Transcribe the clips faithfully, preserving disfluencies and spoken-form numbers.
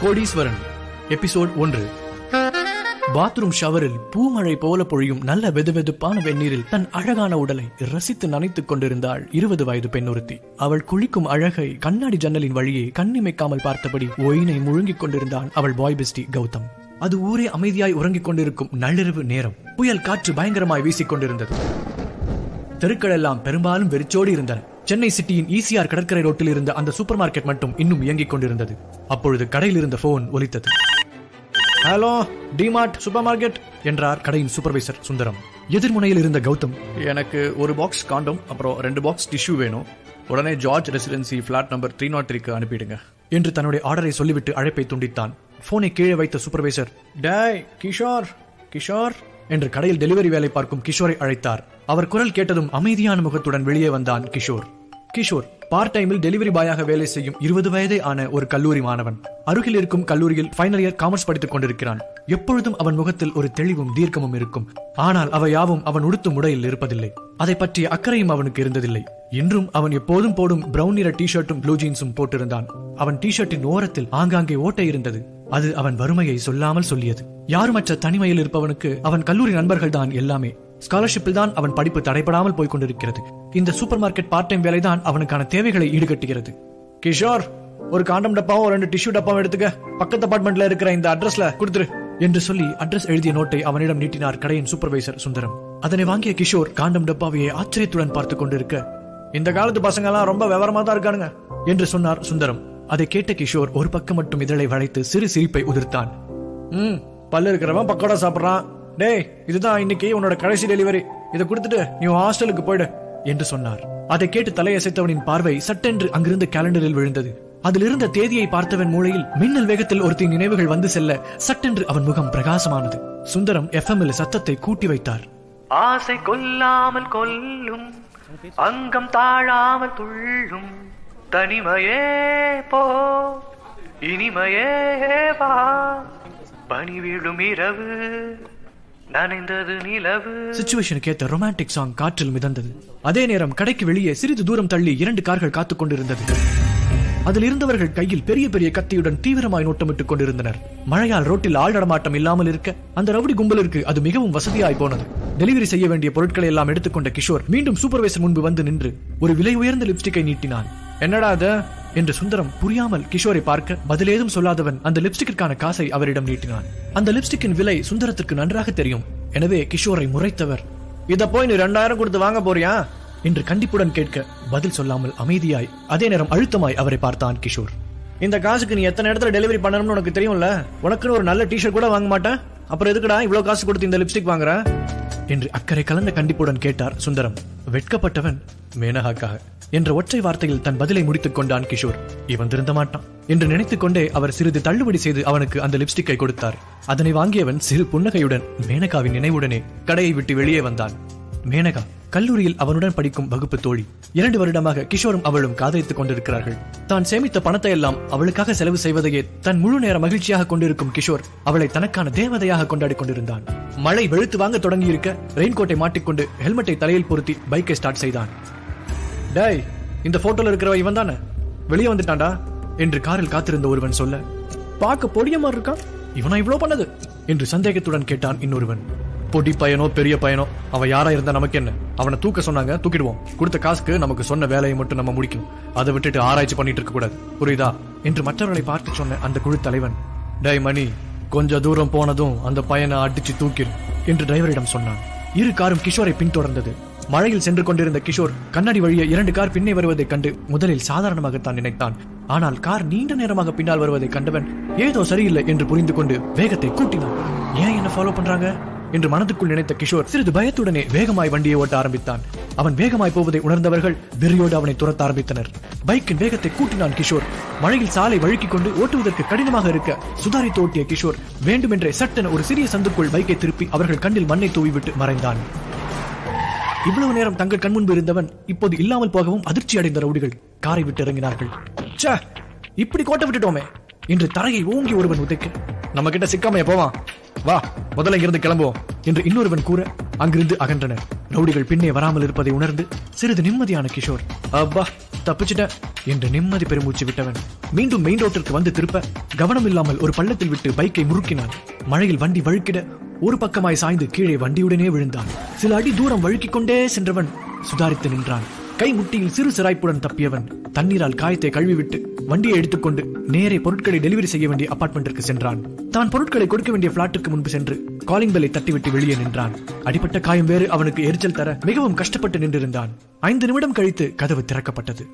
கோடீஸ்வரன் episode ஒன்று. Bathroom ஷவரில் பூமழை போல பொழியும் நல்ல வெதுவெதுப்பான வெந்நீரில் தன் அழகான உடலை ரசித்து நனைத்துக் கொண்டிருந்தாள் இருபது வயது பெண் ஒருத்தி. அவள் குளிக்கும் அழகை கண்ணாடி ஜன்னலின் வழியே கண்ணிமைக்காமல் பார்த்தபடி ஒயினை முழுங்கிக் கொண்டிருந்தான் அவள் பாய் பெஸ்டி கௌதம். அது ஊரே அமைதியாய் உறங்கிக் கொண்டிருக்கும் நள்ளிரவு நேரம். புயல் காற்று பயங்கரமாய் வீசிக்கொண்டிருந்தது. தெருக்களெல்லாம் பெரும்பாலும் வெறிச்சோடி இருந்தன. சென்னை சிட்டியின் ஈசிஆர் கடற்கரை ரோட்டில் இருந்த அந்த சூப்பர் மார்க்கெட் மட்டும் இன்னும் இயங்கிக் கொண்டிருந்தது. அப்பொழுது கடையில் இருந்த போன் ஒலித்தது. Hello, D Mart supermarket என்றார் கடையின் சூப்பர்வைசர் சுந்தரம். எதிர்முனையில் இருந்த கௌதம், எனக்கு ஒரு பாக்ஸ் காண்டம், அப்புறம் ரெண்டு பாக்ஸ் டிஷ்யூ வேணும். உடனே George residency flat number three naught த்ரீக்கு அனுப்பிடுங்க என்று தன்னுடைய ஆர்டரை சொல்லிவிட்டு அழைப்பை துண்டித்தான். போனை கீழே வைத்த சூப்பர்வைசர், டேய் கிஷோர், கிஷோர் என்று கடையில் டெலிவரி வேலை பார்க்கும் கிஷோரை அழைத்தார். அவர் குரல் கேட்டதும் அமைதியான முகத்துடன் வெளியே வந்தான் கிஷோர். கிஷோர் பார்ட் டைமில் டெலிவரி பாயாக வேலை செய்யும் இருபது வயதே ஆன ஒரு கல்லூரி மாணவன். அருகில் இருக்கும் கல்லூரியில் ஃபைனல் இயர் காமர்ஸ் படித்துக் கொண்டிருக்கிறான். எப்பொழுதும் அவன் முகத்தில் ஒரு தெளிவும் தீர்க்கமும் இருக்கும். ஆனால் அவை யாவும் அவன் உடுத்தும் உடையில் இருப்பதில்லை. அதை பற்றிய அக்கறையும் அவனுக்கு இருந்ததில்லை. இன்றும் அவன் எப்போதும் போடும் பிரவுன் நிற டி ஷர்ட்டும் ப்ளூ ஜீன்ஸும் போட்டிருந்தான். அவன் டி ஷர்ட்டின் ஓரத்தில் ஆங்காங்கே ஓட்டை இருந்தது. அது அவன் வறுமையை சொல்லாமல் சொல்லியது. யாருமற்ற தனிமையில் இருப்பவனுக்கு அவன் கல்லூரி நண்பர்கள் தான் எல்லாமே. ஸ்காலர்ஷிப்பில் தான் அவன் படிப்பு தடைபடாமல் போய்கொண்டிருக்கிறது. இந்த சூப்பர் மார்க்கெட் பார்ட் டைம் வேலை தான் அவனுக்கான தேவைகளை ஈடுகட்டுகிறது. கிஷோர், ஒரு காண்டம் டப்பாவும் ரெண்டு டிஷ்யூ டப்பாவும் எடுத்துக்க. பக்கத்து அபார்ட்மெண்ட்ல இருக்கிற இந்த அட்ரஸ்ல கொடுத்துரு என்று சொல்லி அட்ரஸ் எழுதிய நோட்டை அவனிடம் நீட்டினார் கடையின் சூப்பர்வைசர் சுந்தரம். அதனை வாங்கிய கிஷோர் காண்டம் டப்பாவையே ஆச்சரியத்துடன் பார்த்துக் கொண்டிருக்க, இந்த காலத்து பசங்க எல்லாம் ரொம்ப விவரமா தான் இருக்கானுங்க என்று சொன்னார் சுந்தரம். அதை கேட்ட கிஷோர் ஒரு பக்கம் மட்டும் இதழை வளைத்து சிறு சிரிப்பை உதிர்த்தான். ம், பல்லு இருக்கிறவன் பக்கோடா சாப்பிட்றான். டேய், இதுதான் இன்னைக்கு உன்னோட கடைசி டெலிவரி. இதை கொடுத்துட்டு நீ ஹாஸ்டலுக்கு போயிடு என்று சொன்னார். அதை கேட்டு தலையசைத்தவனின் பார்வை சட்டென்று அங்கிருந்த கேலண்டரில் விழுந்தது. அதிலிருந்த தேதியை பார்த்தவன் மூளையில் மின்னல் வேகத்தில் ஒருத்தின் நினைவுகள் வந்து செல்ல சட்டென்று அவன் முகம் பிரகாசமானது. சுந்தரம் எஃப்எம்மில் சத்தத்தை கூட்டி வைத்தார். ஆசை கொல்லாமல் கொல்லும், அங்கம் தாழாமல் துள்ளும், தனிமையே போ இனிமையே வா, பணிவிடும் இரவு நனைந்தது நிலவு. சிச்சுவேஷனுக்கு ஏற்ற ரொமான்டிக் சாங் காற்றில் மிதந்தது. அதே நேரம் கடைக்கு வெளியே சிறிது தூரம் தள்ளி இரண்டு கார்கள் காத்துக் கொண்டிருந்தது. அதில் இருந்தவர்கள் கையில் பெரிய பெரிய கத்தியுடன் தீவிரமாய் நோட்டமிட்டுக் கொண்டிருந்தனர். மழையால் ரோட்டில் ஆள் நடமாட்டம் இல்லாமல் இருக்க அந்த ரவுடி கும்பலிற்கு அது மிகவும் வசதியாய் போனது. டெலிவரி செய்ய வேண்டிய பொருட்களை எல்லாம் எடுத்துக்கொண்ட கிஷோர் மீண்டும் சூப்பர்வைசர் முன்பு வந்து நின்று ஒரு விலை உயர்ந்த லிப்ஸ்டிக்கை நீட்டினான். என்னடா அது என்று சுந்தரம் புரியாமல் கிஷோரை பார்க்க பதிலேதும் சொல்லாதவன் அந்த லிப்ஸ்டிக்கிற்கான காசை அவரிடம் நீட்டினான். அந்த லிப்ஸ்டிக்கின் விலை சுந்தரத்திற்கு நன்றாக தெரியும். எனவே கிஷோரை முறைத்தவர், இத போய் நீ ரெண்டாயிரம் கொடுத்து வாங்க போறியா என்று கண்டிப்புடன் கேட்க பதில் சொல்லாமல் அமைதியாய் அதே நேரம் அழுத்தமாய் அவரை பார்த்தான் கிஷோர். இந்த காசுக்கு நீ எத்தனை இடத்துல டெலிவரி பண்ணணும்னு உனக்கு தெரியும்ல? உனக்குன்னு ஒரு நல்ல டிஷர்ட் கூட வாங்க மாட்டேன், அப்புறம் எதுக்குடா இவ்வளவு காசு கொடுத்து இந்த லிப்ஸ்டிக் வாங்குற என்று அக்கறை கலந்த கண்டிப்புடன் கேட்டார் சுந்தரம். வெட்கப்பட்டவன், மேனகாக்காக என்ற ஒற்றை வார்த்தையில் தன் பதிலை முடித்துக் கொண்டான் கிஷோர். இவன் திருந்த மாட்டான் என்று நினைத்துக் கொண்டே அவர் சிறிது தள்ளுபடி செய்து அவனுக்கு அந்த லிப்ஸ்டிக்கை கொடுத்தார். அதனை வாங்கியவன் சிறு புன்னகையுடன் மேனகாவின் நினைவுடனே கடையை விட்டு வெளியே வந்தான். மேனகா கல்லூரியில் அவனுடன் படிக்கும் வகுப்பு தோழி. இரண்டு வருடமாக கிஷோரும் அவளும் காதலித்துக் கொண்டிருக்கிறார்கள். தான் சேமித்த பணத்தை எல்லாம் அவளுக்காக செலவு செய்வதையே தன் முழு நேர மகிழ்ச்சியாக கொண்டிருக்கும் கிஷோர் அவளை தனக்கான தேவதையாக கொண்டாடி கொண்டிருந்தான். மழை வெளுத்து வாங்க தொடங்கி இருக்க ரெயின்கோட்டை மாட்டிக்கொண்டு ஹெல்மெட்டை தலையில் பொருத்தி பைக்கை ஸ்டார்ட் செய்தான். டேய், இந்த போட்டோல இருக்கிறவ இவன் தானே, வெளியே வந்துட்டான்டா என்று காரில் காத்திருந்த ஒருவன் சொல்ல, பார்க்க பொடிய மாதிரி இருக்கான், இவனா இவ்வளவு பண்ணது என்று சந்தேகத்துடன் கேட்டான் இன்னொருவன். பொடி பையனோ பெரிய பையனோ, அவன் யாரா இருந்தா நமக்கு என்ன? அவனை தூக்க சொன்னாங்க, தூக்கிடுவோம். கொடுத்த காசுக்கு நமக்கு சொன்ன வேலையை மட்டும் நம்ம முடிக்கணும். அதை விட்டுட்டு ஆராய்ச்சி பண்ணிட்டு இருக்க கூடாது, புரியுதா என்று மற்றவர்களை பார்த்து சொன்ன அந்த குழு தலைவன், டேய் மணி, கொஞ்ச தூரம் போனதும் அந்த பையனை அடிச்சு தூக்கிடு என்று டிரைவரிடம் சொன்னான். இரு காரும் கிஷோரை பின்தொடர்ந்தது. மழையில் சென்று கொண்டிருந்த கிஷோர் கண்ணாடி வழியே இரண்டு கார் பின்னே வருவதைக் கண்டு முதலில் சாதாரணமாகத்தான் நினைத்தான். ஆனால் கார் நீண்ட நேரமாக பின்னால் வருவதை கண்டவன் ஏதோ சரியில்லை என்று புரிந்து கொண்டு வேகத்தை கூட்டினான். ஏன் என்ன ஃபாலோ பண்றாங்க என்று மனதுக்குள் நினைத்த கிஷோர் சிறிது பயத்துடனே வேகமாய் வண்டியை ஓட்ட ஆரம்பித்தான். அவன் வேகமாய் போவதை உணர்ந்தவர்கள் வெறியோடு அவனை துரத்த ஆரம்பித்தனர். பைக்கின் வேகத்தை கூட்டினான் கிஷோர். மழையில் சாலை வழுக்கிக் கொண்டு ஓட்டுவதற்கு கடினமாக இருக்க சுதாரித்து ஓட்டிய கிஷோர் வேண்டுமென்றே சட்டென ஒரு சிறிய சந்துக்குள் பைக்கை திருப்பி அவர்கள் கண்ணில் மண்ணை தூவிவிட்டு மறைந்தான். இவ்வளவு நேரம் தங்கள் கண் முன்பு இருந்தவன் இப்போது இல்லாமல் போகவும் அதிர்ச்சி அடைந்த ரவுடிகள் காரை விட்டு இறங்கினார்கள். சே, இப்படி கோட்டை விட்டுட்டோமே என்று தரையை ஓங்கி ஒருவன் உதைக்க, நம்ம கிட்ட சிக்காமைய போவான், வா முதல்ல இங்கிருந்து கிளம்புவோம் என்று இன்னொருவன் கூற அங்கிருந்து அகன்றனர். ரவுடிகள் பின்னே வராமல் இருப்பதை உணர்ந்து சிறிது நிம்மதியான கிஷோர், அப்பா தப்பிச்சிட்டேன் என்று நிம்மதி பெருமூச்சு விட்டவன் மீண்டும் மெயின் ரோட்டிற்கு வந்து திருப்ப கவனம் இல்லாமல் ஒரு பள்ளத்தில் விட்டு பைக்கை முறுக்கினான். மழையில் வண்டி வழுக்கிட ஒரு பக்கமாய் சாய்ந்து கீழே வண்டியுடனே விழுந்தான். சில அடி தூரம் வழுக்கிக் கொண்டே சென்றவன் சுதாரித்து நின்றான். கை முட்டியில் சிறு சிராய்ப்புடன் தப்பியவன் தண்ணீரால் காயத்தை கழுவிவிட்டு வண்டியை எடுத்துக்கொண்டு நேரே பொருட்களை டெலிவரி செய்ய வேண்டிய அபார்ட்மெண்ட்டிற்கு சென்றான். தான் பொருட்களை கொடுக்க வேண்டிய பிளாட்டுக்கு முன்பு சென்று காலிங் பெல்லை தட்டிவிட்டு வெளியே நின்றான். அடிப்பட்ட காயம் வேறு அவனுக்கு எரிச்சல் தர மிகவும் கஷ்டப்பட்டு நின்றிருந்தான். ஐந்து நிமிடம் கழித்து கதவு திறக்கப்பட்டது.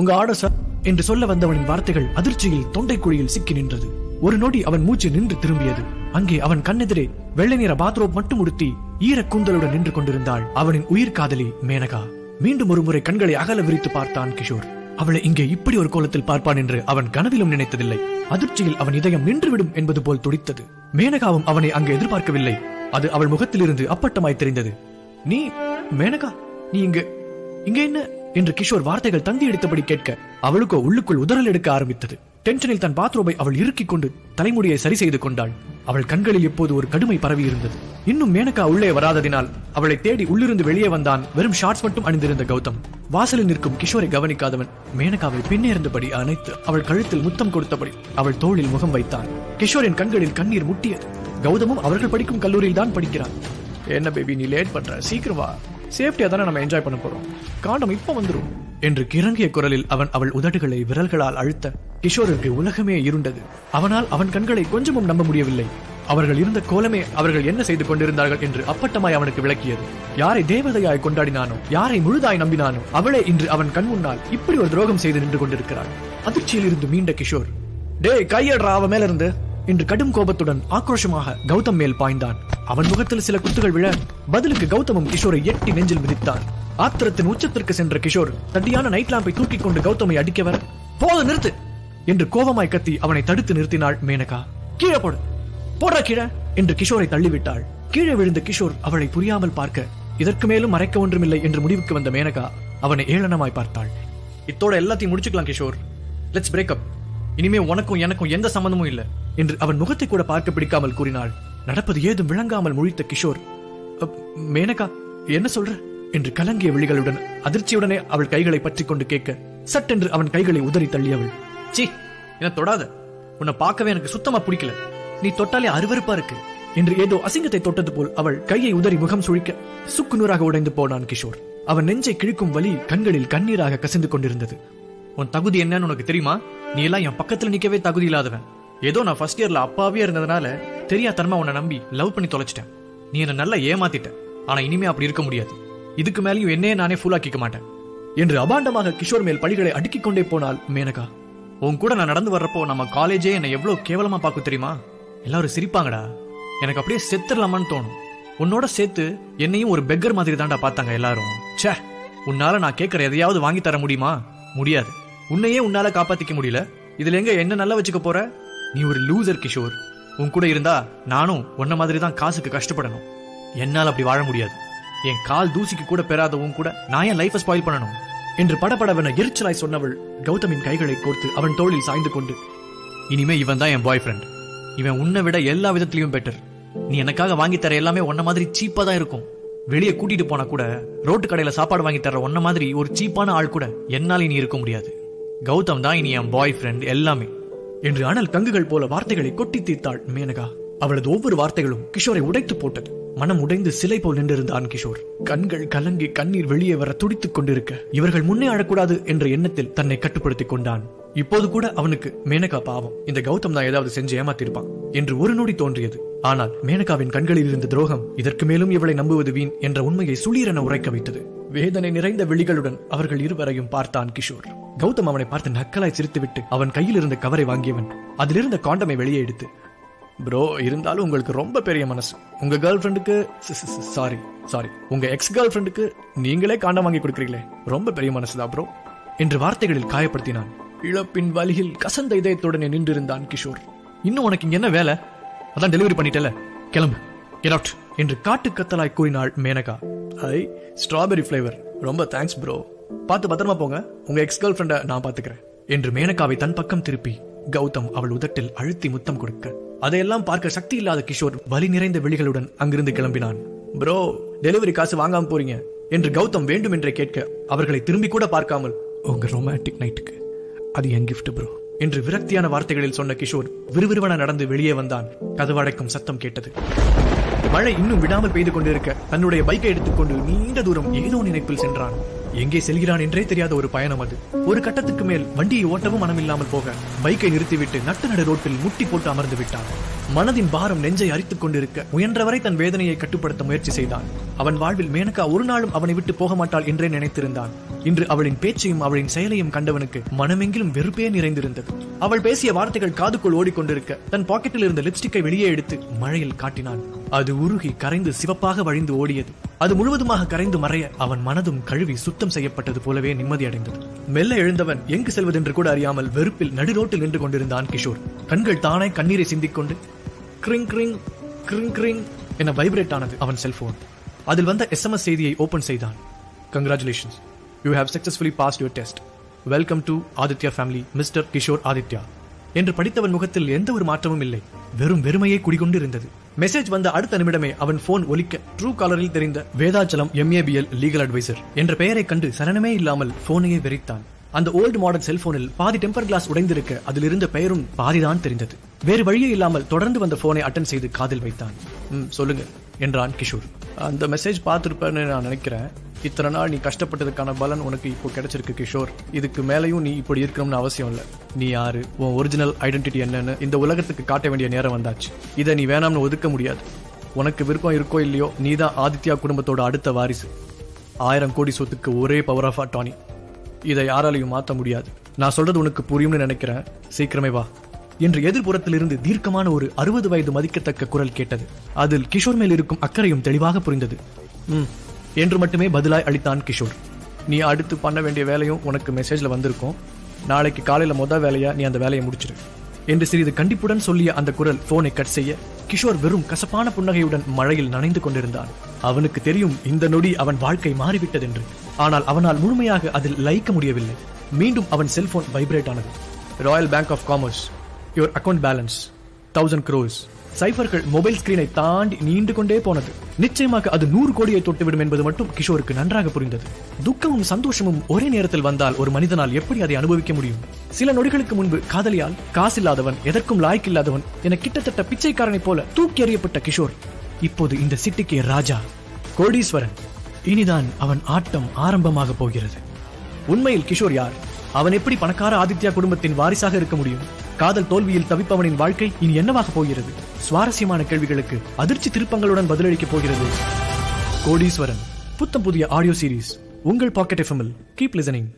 உங்க ஆர்டர் சார் என்று சொல்ல வந்தவனின் வார்த்தைகள் அதிர்ச்சியில் தொண்டைக்குழியில் சிக்கி நின்றது. ஒரு நொடி அவன் மூச்சு நின்று திரும்பியது. அங்கே அவன் கண்ணெதிரே வெள்ளை நிற பாத்ரோப் மட்டும் உடுத்தி ஈர கூந்தலுடன் நின்று கொண்டிருந்தாள் அவனின் உயிர் காதலி மேனகா. மீண்டும் ஒரு முறை கண்களை அகல விரித்து பார்த்தான் கிஷோர். அவளை இங்கே இப்படி ஒரு கோலத்தில் பார்ப்பான் என்று அவன் கனவிலும் நினைத்ததில்லை. அதிர்ச்சியில் அவன் இதயம் நின்றுவிடும் என்பது போல் துடித்தது. மேனகாவும் அவனை அங்கு எதிர்பார்க்கவில்லை. அது அவள் முகத்திலிருந்து அப்பட்டமாய் தெரிந்தது. நீ மேனகா, நீ இங்கு இங்கே என்ன என்று கிஷோர் வார்த்தைகள் தந்தி எடுத்தபடி கேட்க அவளுக்கோ உள்ளுக்குள் உதறல் எடுக்க ஆரம்பித்தது. டென்ஷனில் தன் பாத்ரோபை அவள் இறுக்கிக் கொண்டு தலைமுடியை சரி செய்து கொண்டாள். அவள் கண்களில் எப்போது ஒரு கடுமை பரவி இருந்தது. இன்னும் மேனகா உள்ளே வராததினால் அவளை தேடி உள்ளிருந்து வெளியே வந்தான் வெறும் ஷார்ட்ஸ் மட்டும் அணிந்திருந்த கௌதம். வாசலில் நிற்கும் கிஷோரை கவனிக்காதவன் மேனகாவை பின்னே இருந்தபடி அணைத்து அவள் கழுத்தில் முத்தம் கொடுத்தபடி அவள் தோளில் முகம் வைத்தான். கிஷோரின் கண்களில் கண்ணீர் முட்டியது. கௌதமும் அவர்கள் படிக்கும் கல்லூரியில் தான் படிக்கிறான். என்ன பேபி, நீ லேட் பண்ற, சீக்கிரமா, சேஃப்டியா தானே நம்ம என்ஜாய் பண்ண போறோம், காண்டம் இப்ப வந்துடும் என்று கிறங்கிய குரலில் அவன் அவள் உதடுகளை விரல்களால் அழுத்த கிஷோருக்கு உலகமே இருண்டது. அவனால் அவன் கண்களை கொஞ்சமும் நம்ப முடியவில்லை. அவர்கள் இருந்த கோலமே அவர்கள் என்ன செய்து கொண்டிருந்தார்கள் என்று அப்பட்டமாய் அவனுக்கு விளக்கியது. யாரை தேவதையாய் கொண்டாடினானோ, யாரை முழுதாய் நம்பினானோ, அவளே இன்று அவன் கண் முன்னால் இப்படி ஒரு துரோகம் செய்து நின்று கொண்டிருக்கிறாள். அதிர்ச்சியில் இருந்து மீண்ட கிஷோர், டே கையடா அவ மேல இருந்து என்று கடும் கோபத்துடன் ஆக்ரோஷமாக கௌதம் மேல் பாய்ந்தான். அவன் முகத்தில் சில குத்துகள் விழ பதிலுக்கு கௌதமும் கிஷோரை எட்டி நெஞ்சில் மிதித்தான். ஆத்திரத்தின் உச்சத்திற்கு சென்ற கிஷோர் தட்டியான நைட் லாம்பை தூக்கிக் கொண்டு கௌதமை அடிக்க வர, போது நிறுத்து என்று கோபமாய் கத்தி அவனை தடுத்து நிறுத்தினாள் மேனகா. கீழே போடு, போடா கீழே என்று கிஷோரை தள்ளிவிட்டாள். கீழே விழுந்த கிஷோர் அவளை புரியாமல் பார்க்க, இதற்கு மேலும் மறைக்க ஒன்றுமில்லை என்று முடிவுக்கு வந்த மேனகா அவனை ஏளனமாய் பார்த்தாள். இத்தோட எல்லாத்தையும் முடிச்சுக்கலாம் கிஷோர், லெட்ஸ் பிரேக்அப், இனிமே உனக்கும் எனக்கும் எந்த சம்பந்தமும் இல்லை என்று அவன் முகத்தை கூட பார்க்க பிடிக்காமல் கூறினாள். நடப்பது ஏதும் விளங்காமல் முழித்த கிஷோர், மேனகா என்ன சொல்ற என்று கலங்கிய விழிகளுடன் அதிர்ச்சியுடனே அவள் கைகளை பற்றி கொண்டு கேட்க சட்டென்று அவன் கைகளை உதறி தள்ளியவள். சி, என்ன தொடாத, உன்னை பார்க்கவே எனக்கு சுத்தமா பிடிக்கல, நீ தொட்டாலே அருவருப்பா இருக்கு என்று ஏதோ அசிங்கத்தை தொட்டது போல் அவள் கையை உதறி முகம் சுழிக்க சுக்கு நூறாக உடைந்து போனான் கிஷோர். அவன் நெஞ்சை கிழிக்கும் வலி கண்களில் கண்ணீராக கசிந்து கொண்டிருந்தது. உன் தகுதி என்னன்னு உனக்கு தெரியுமா? நீ எல்லாம் என் பக்கத்துல நிக்கவே தகுதி இல்லாதவன். ஏதோ நான் ஃபர்ஸ்ட் இயர்ல அப்பாவே இருந்ததுனால தெரியாதனமா உன்னை நம்பி லவ் பண்ணி தொலைச்சிட்டேன். நீ என்னை நல்லா ஏமாத்திட்ட. ஆனா இனிமே அப்படி இருக்க முடியாது. இதுக்கு மேலேயும் என்னையே நானே ஃபூலாக்கிக்க மாட்டேன் என்று அபாண்டமாக கிஷோர் மேல் பழிகளை அடுக்கிக் கொண்டே போனாள் மேனகா. உன் கூட நான் நடந்து வர்றப்போ நம்ம காலேஜே என்னை எவ்வளோ கேவலமா பார்க்க தெரியுமா? எல்லாரும் சிரிப்பாங்கடா. எனக்கு அப்படியே செத்துடலாமான்னு தோணும். உன்னோட சேர்த்து என்னையும் ஒரு பெக்கர் மாதிரி தாண்டா பார்த்தாங்க எல்லாரும். சே, உன்னால நான் கேட்கற எதையாவது வாங்கி தர முடியுமா? முடியாது. உன்னையே உன்னால காப்பாத்திக்க முடியல, இதுல எங்க என்ன நல்லா வச்சுக்க போற? நீ ஒரு லூசர் கிஷோர். உன் கூட இருந்தா நானும் உன்ன மாதிரி தான் காசுக்கு கஷ்டப்படணும். என்னால் அப்படி வாழ முடியாது. என் கால் தூசிக்கு கூட பெறாதவும் கூட நான் என் லைஃபை ஸ்பாயில் பண்ணணும் என்று படபடவென எரிச்சலாய் சொன்னவள் கௌதமின் கைகளை கோர்த்து அவன் தோளில் சாய்ந்து கொண்டு, இனிமே இவன் தான் என் பாய் ஃப்ரெண்ட். இவன் உன்னை விட எல்லா விதத்திலையும் பெட்டர். நீ எனக்காக வாங்கி தர எல்லாமே ஒன்ன மாதிரி சீப்பா தான் இருக்கும். வெளியே கூட்டிட்டு போனா கூட ரோட்டு கடையில சாப்பாடு வாங்கி தர ஒன்ன மாதிரி ஒரு சீப்பான ஆள் கூட என்னால் இனி இருக்க முடியாது. கௌதம் தான் இனி என் பாய் ஃப்ரெண்ட் எல்லாமே என்று அனல் கங்குகள் போல வார்த்தைகளை கொட்டி தீர்த்தாள் மேனகா. அவளது ஒவ்வொரு வார்த்தைகளும் கிஷோரை உடைத்து போட்டது. மனம் உடைந்து சிலை போல் நின்றிருந்தான் கிஷோர். கண்கள் கலங்கி கண்ணீர் வெளியே வர துடித்துக் கொண்டிருக்க இவர்கள் முன்னே அழக்கூடாது என்ற எண்ணத்தில் தன்னை கட்டுப்படுத்திக் கொண்டான். இப்போது கூட அவனுக்கு மேனகா பாவம், இந்த கௌதம் தான் ஏதாவது செஞ்சு ஏமாத்திருப்பான் என்று ஒரு நொடி தோன்றியது. ஆனால் மேனகாவின் கண்களில் இருந்த துரோகம், இதற்கு மேலும் இவளை நம்புவது வீண் என்ற உண்மையை சுளீரென உரைக்க வைத்தது. வேதனை நிறைந்த விழிகளுடன் அவர்கள் இருவரையும் பார்த்தான் கிஷோர். கௌதம் அவனை பார்த்து நக்கலாய் சிரித்துவிட்டு அவன் கையில் இருந்த கவரை வாங்கியவன் அதிலிருந்த காண்டமை வெளியே எடுத்து, ப்ரோ, இருந்தாலும் உங்களுக்கு ரொம்ப பெரிய மனசு. உங்க கேர்ள் ஃப்ரெண்டுக்கு சாரி சாரி உங்க எக்ஸ் கேர்ள் ஃப்ரெண்டுக்கு நீங்களே காண்டம் வாங்கி கொடுக்குறீங்களே, ரொம்ப பெரிய மனசுதா ப்ரோ என்று வார்த்தைகளில் காயப்படுத்தினான். இழப்பின் வலியில் கசந்த இதயத்துடனே நின்றிருந்தான் கிஷோர். இன்னும் உனக்கு இங்க என்ன வேலை? அதான் டெலிவரி பண்ணிட்டல, கிளம்பு, கெட் அவுட் என்று காட்டு கத்தலாய் கூறினாள் மேனகா. ஐ, ஸ்ட்ராபெரி ஃபிளேவர், ரொம்ப தேங்க்ஸ் ப்ரோ, பார்த்து பத்திரமா போங்க, உங்க எக்ஸ் கேர்ள் ஃப்ரெண்டை நான் பாத்துக்கிறேன் என்று மேனகாவை தன் பக்கம் திருப்பி கௌதம் அவள் உதட்டில் அழுத்தி முத்தம் கொடுக்க அதையெல்லாம் பார்க்க சக்தி இல்லாத கிஷோர் வலி நிறைந்த விழிகளுடன் அங்கிருந்து கிளம்பினான். ப்ரோ, டெலிவரி காசு வாங்காம போறீங்க என்று கௌதம் வேண்டும் என்றே கேட்க அவர்களை திரும்பி கூட பார்க்காமல் உங்கள் ரொமான்டிக் நைட்டுக்கு அது என் கிஃப்ட் ப்ரோ என்று விரக்தியான வார்த்தைகளில் சொன்ன கிஷோர் விறுவிறுவன நடந்து வெளியே வந்தான். கதவடைக்கும் சத்தம் கேட்டது. மழை இன்னும் விடாமல் பெய்து கொண்டிருக்க தன்னுடைய பைக்கை எடுத்துக்கொண்டு நீண்ட தூரம் ஏதோ நினைப்பில் சென்றான். எங்கே செல்கிறான் என்றே தெரியாத ஒரு பயணம் அது. ஒரு கட்டத்துக்கு மேல் வண்டியை ஓட்டவும் மனமில்லாமல் போக பைக்கை நிறுத்திவிட்டு நட்டு நடு ரோட்டில் முட்டி போட்டு அமர்ந்து விட்டான். மனதின் பாரம் நெஞ்சை அரித்துக் கொண்டிருக்க முயன்றவரை தன் வேதனையை கட்டுப்படுத்த முயற்சி செய்தான். அவன் வாழ்வில் மேனகா ஒரு நாளும் அவனை விட்டு போக மாட்டாள் என்றே நினைத்திருந்தான். இன்று அவளின் பேச்சையும் அவளின் செயலையும் கண்டவனுக்கு மனமெங்கிலும் வெறுப்பே நிறைந்திருந்தது. அவள் பேசிய வார்த்தைகள் காதுக்குள் ஓடிக்கொண்டிருக்க தன் பாக்கெட்டில் இருந்த லிப்ஸ்டிக்கை வெளியே எடுத்து மழையில் காட்டினான். அது உருகி கரைந்து சிவப்பாக வழிந்து ஓடியது. அது முழுவதுமாக கரைந்து மறைய அவன் மனதும் கழுவி சுத்தம் செய்யப்பட்டது போலவே நிம்மதி அடைந்தது. மெல்ல எழுந்தவன் எங்கு செல்வதென்று கூட அறியாமல் வெறுப்பில் நடு ரோட்டில் நின்று கொண்டிருந்தான் கிஷோர். கண்கள் தானே கண்ணீரை சிந்திக்கொண்டு கிரிங் கிரிங் கிரிங் கிரிங் என வைப்ரேட் ஆனது அவன் செல்போன். அதில் வந்த எஸ்எம்எஸ் செய்தியை ஓபன் செய்தான். Congratulations, you have successfully passed your test. Welcome to Aditya family, mister Kishore Aditya என்று படித்தவன் முகத்தில் எந்த ஒரு மாற்றமும் இல்லை. வெறும் வெறுமையே குடிகொண்டு இருந்தது. மெசேஜ் வந்த அடுத்த நிமிடமே அவன் போன் ஒலிக்க ட்ரூ காலரில் தெரிந்த வேதாச்சலம் எம்ஏபிஎல் லீகல் அட்வைசர் என்ற பெயரை கண்டு சலனமே இல்லாமல் போனையே வெறித்தான். அந்த ஓல்டு மாடல் செல்போனில் பாதி டெம்பர் கிளாஸ் உடைந்திருக்க அதில் இருந்த பெயரும் பாதிதான் தெரிந்தது. வேறு வழியே இல்லாமல் தொடர்ந்து வந்த போனை அட்டன் செய்து காதில் வைத்தான். ம் சொல்லுங்க என்றான் கிஷோர். அந்த மெசேஜ் பார்த்திருப்பேன்னு நான் நினைக்கிறேன். இத்தனை நாள் நீ கஷ்டப்பட்டதுக்கான பலன் உனக்கு இப்போ கிடைச்சிருக்கு கிஷோர். இதுக்கு மேலையும் நீ இப்படி இருக்கணும்னு அவசியம் இல்லை. நீ யாரு, உன் ஒரிஜினல் ஐடென்டிட்டி என்னன்னு இந்த உலகத்துக்கு காட்ட வேண்டிய நேரம் வந்தாச்சு. இதை நீ வேணாம்னு ஒதுக்க முடியாது. உனக்கு விருப்பம் இருக்கோ இல்லையோ, நீ தான் ஆதித்யா குடும்பத்தோட அடுத்த வாரிசு. ஆயிரம் கோடி சொத்துக்கு ஒரே பவர் ஆஃப் அட்டானி. இதை யாராலையும் மாற்ற முடியாது. நான் சொல்றது உனக்கு புரியும்னு நினைக்கிறேன். சீக்கிரமே வா என்று எதிர்புறத்திலிருந்து தீர்க்கமான ஒரு அறுபது வயது மதிக்கத்தக்க குரல் கேட்டது. அதில் கிஷோர் மேல் இருக்கும் அக்கறையும் தெளிவாக புரிந்தது. ம் என்று மட்டுமே பதிலாய் அளித்தான் கிஷோர். நீ அடுத்து பண்ண வேண்டிய வேலையும் உனக்கு மெசேஜில் வந்திருக்கும். நாளைக்கு காலையில் மொதல் வேலையாக நீ அந்த வேலையை முடிச்சிரு என்று சிறிது கண்டிப்புடன் சொல்லிய அந்த குரல் போனை கட் செய்ய கிஷோர் வெறும் கசப்பான புன்னகையுடன் மழையில் நனைந்து கொண்டிருந்தான். அவனுக்கு தெரியும் இந்த நொடி அவன் வாழ்க்கை மாறிவிட்டதென்று. ஆனால் அவனால் முழுமையாக அதில் லயிக்க முடியவில்லை. மீண்டும் அவன் செல்போன் வைப்ரேட் ஆனது. Royal Bank of Commerce, your account balance thousand crores. சைஃபர்கள் மொபைல் ஸ்கிரீனை தாண்டி நீண்டு கொண்டே போனது. நிச்சயமாக அது நூறு கோடியை தொட்டுவிடும் என்பது மட்டும் கிஷோருக்கு நன்றாக புரிந்தது. துக்கமும் சந்தோஷமும் ஒரே நேரத்தில் வந்தால் ஒரு மனிதனால் எப்படி அதை அனுபவிக்க முடியும்? சில நொடிகளுக்கு முன்பு காதலியால் காசில்லாதவன், எதற்கும் லாய்க்கில்லாதவன் என கிட்டத்தட்ட பிச்சைக்காரனை போல தூக்கி எறியப்பட்ட கிஷோர் இப்போது இந்த சிட்டிக்கு ராஜா, கோடீஸ்வரன். இனிதான் அவன் ஆட்டம் ஆரம்பமாக போகிறது. உண்மையில் கிஷோர் யார்? அவன் எப்படி பணக்கார ஆதித்யா குடும்பத்தின் வாரிசாக இருக்க முடியும்? காதல் தோல்வியில் தவிப்பவனின் வாழ்க்கை இனி என்னவாக போகிறது? சுவாரஸ்யமான கேள்விகளுக்கு அதிர்ச்சி திருப்பங்களுடன் பதிலளிக்கப் போகிறது கோடீஸ்வரன். புத்தம் புதிய ஆடியோ சீரீஸ் உங்கள் பாக்கெட் எஃப்எம்மில். Keep listening.